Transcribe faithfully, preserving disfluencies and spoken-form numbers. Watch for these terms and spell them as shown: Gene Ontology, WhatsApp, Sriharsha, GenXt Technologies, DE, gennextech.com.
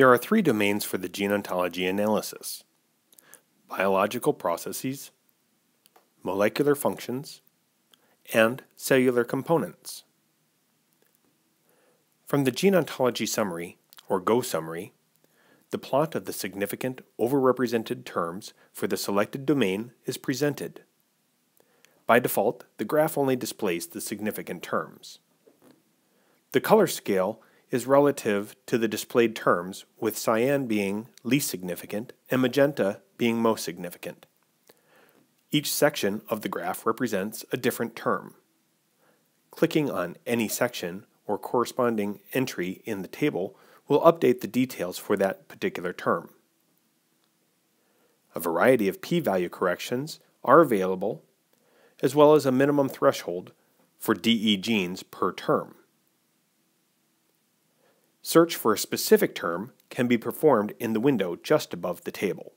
There are three domains for the gene ontology analysis: biological processes, molecular functions, and cellular components. From the gene ontology summary, or GO summary, the plot of the significant overrepresented terms for the selected domain is presented. By default, the graph only displays the significant terms. The color scale is relative to the displayed terms, with cyan being least significant and magenta being most significant. Each section of the graph represents a different term. Clicking on any section or corresponding entry in the table will update the details for that particular term. A variety of p-value corrections are available, as well as a minimum threshold for D E genes per term. Search for a specific term can be performed in the window just above the table.